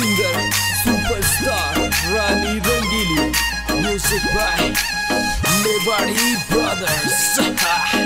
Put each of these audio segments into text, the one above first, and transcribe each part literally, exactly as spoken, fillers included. singer, superstar Rani Rangili. Music by Nebari Brothers. You're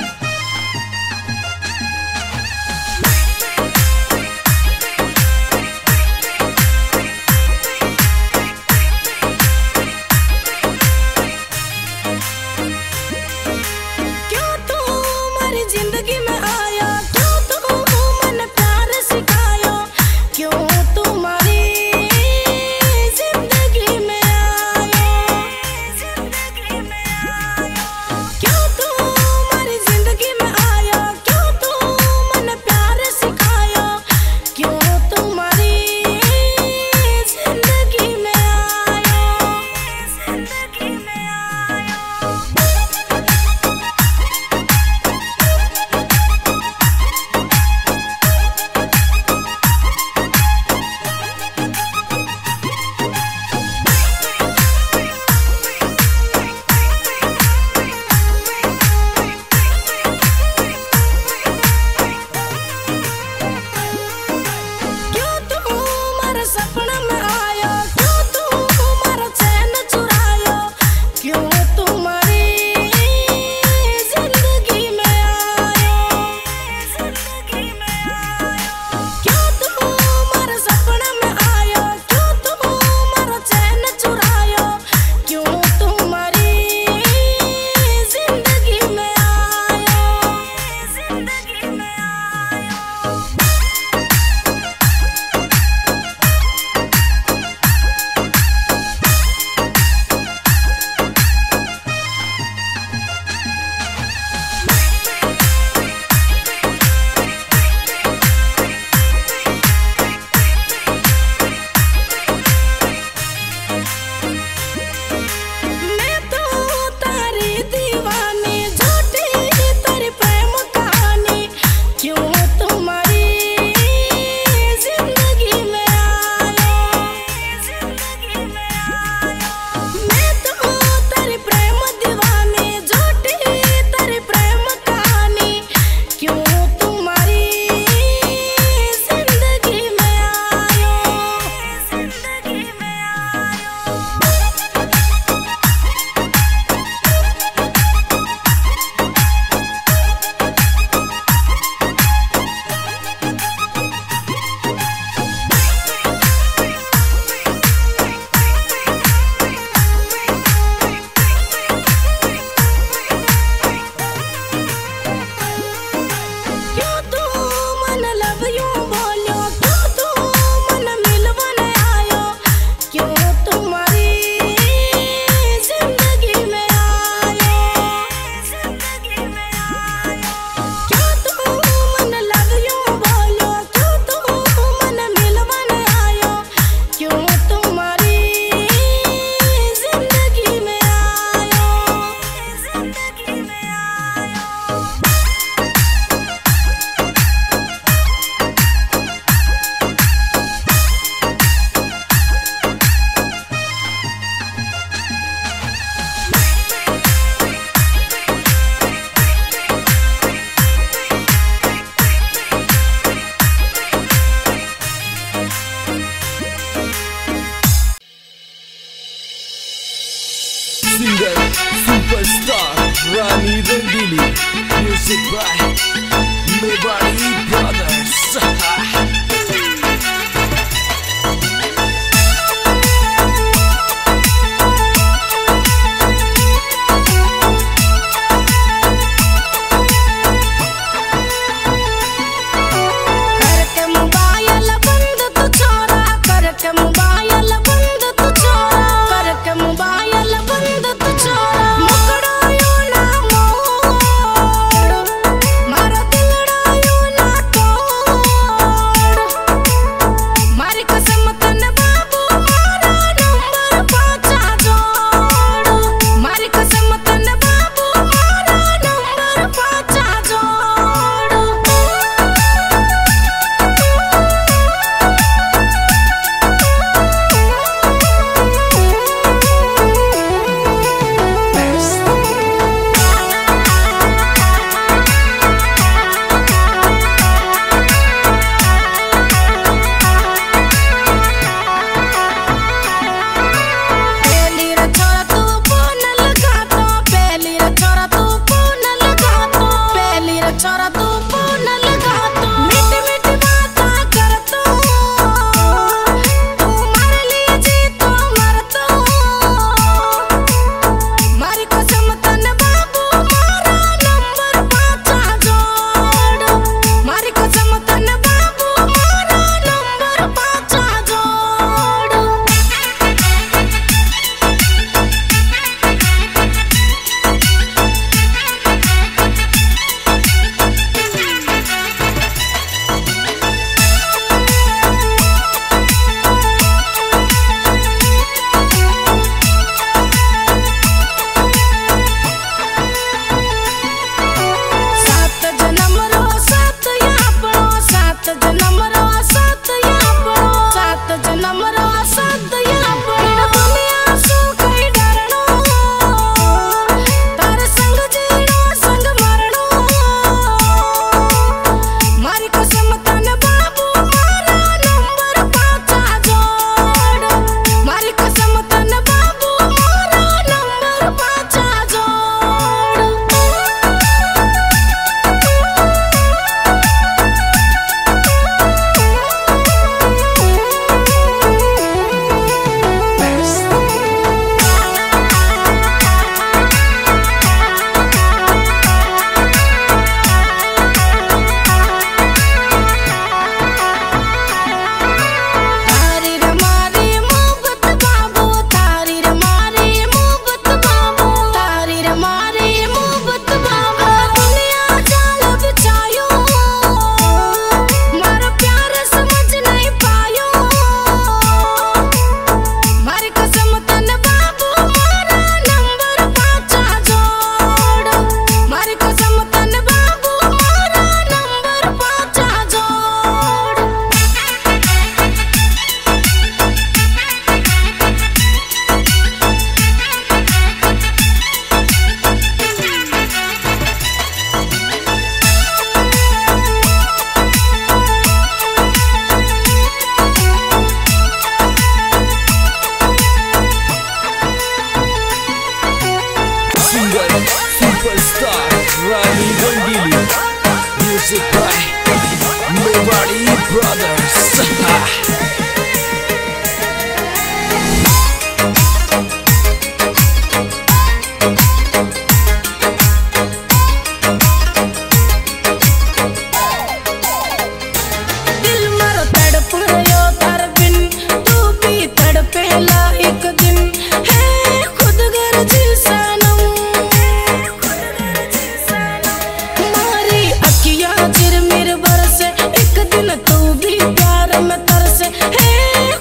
न तू भी प्यार में तरसे है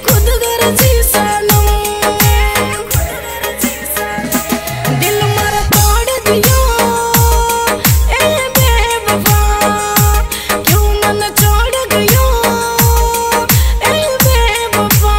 खुद गर्जी सनम। दिल मारा तोड़ दियो ए बेवफा, क्यों मन छोड़ गयो ए बेवफा।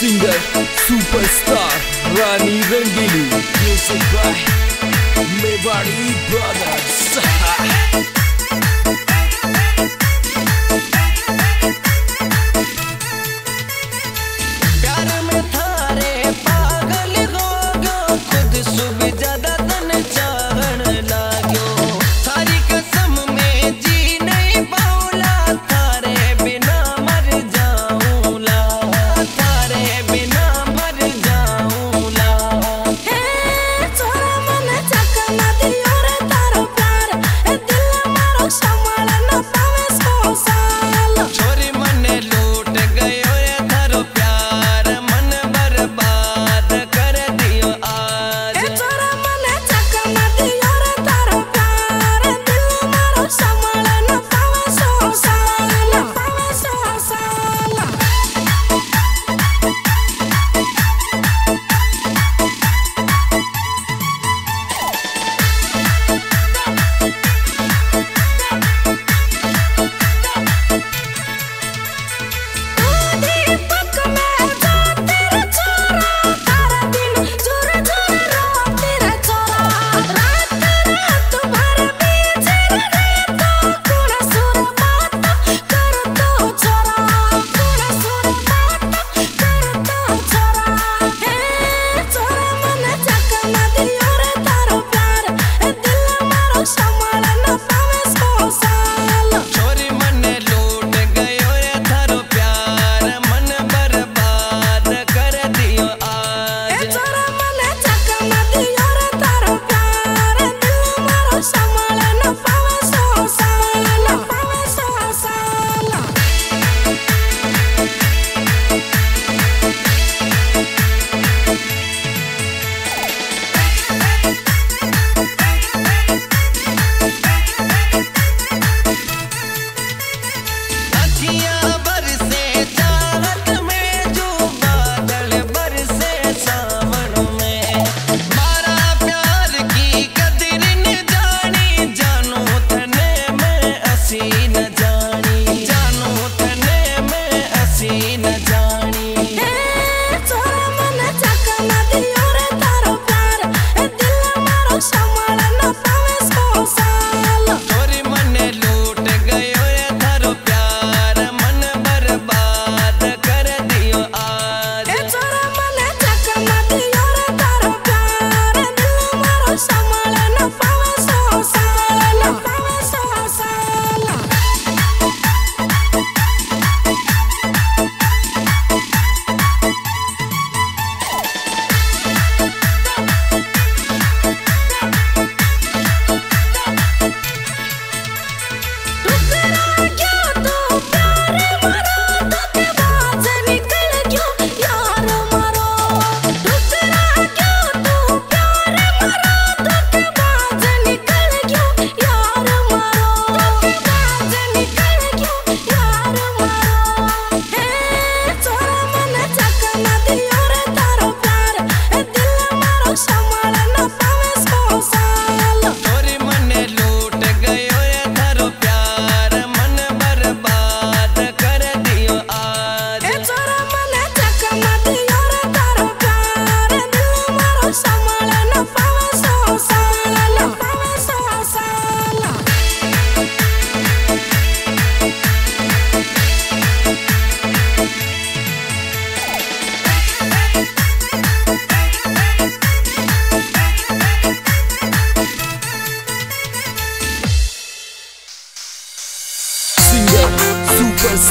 Singer, superstar Rani Rangili, music by Mewadi Brothers. Dil mein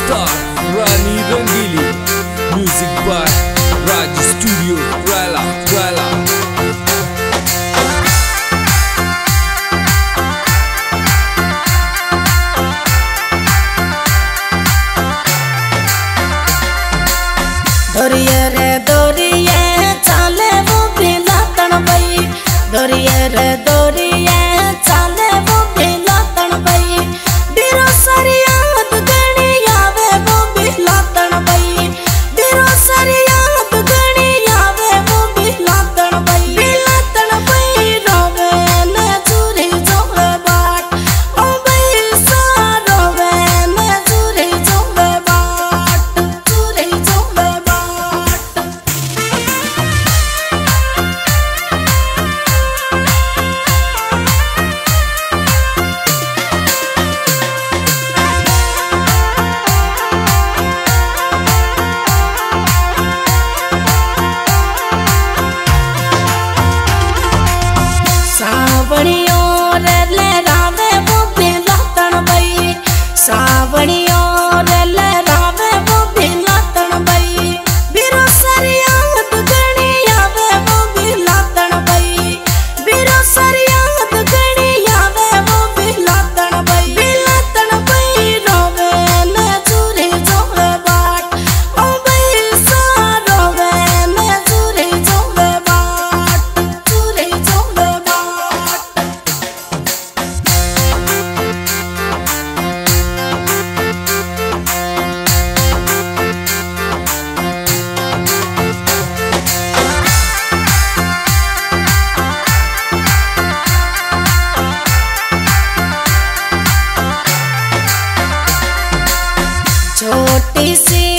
star Rani Rangili. Music by Raj Studio Rala Rala. Doriye re doriye chale wo bina tan bai, doriye re doriye chale wo bina tan bai, diro sariyat gani aave wo bina tan bai, diro sariyat gani aave wo bina tan bai, bina tan bai rove ne juri jore baat, o bai sa rove ne juri jore baat, juri jore. सावणियों रेले रावे वो बिना तन बई, सावणियों रेले रावे वो बिना तन बई, बिरो सरिया दुगणी आवे वो बिना तन बई, बिरो सरिया दुगणी आवे वो बिना तन बई, बिना तन बई रोवे ने जूरी जोवे बाट, ओ बई सा रोवे ने जूरी जोवे बाट, जूरी जोवे बाट. छोटी सी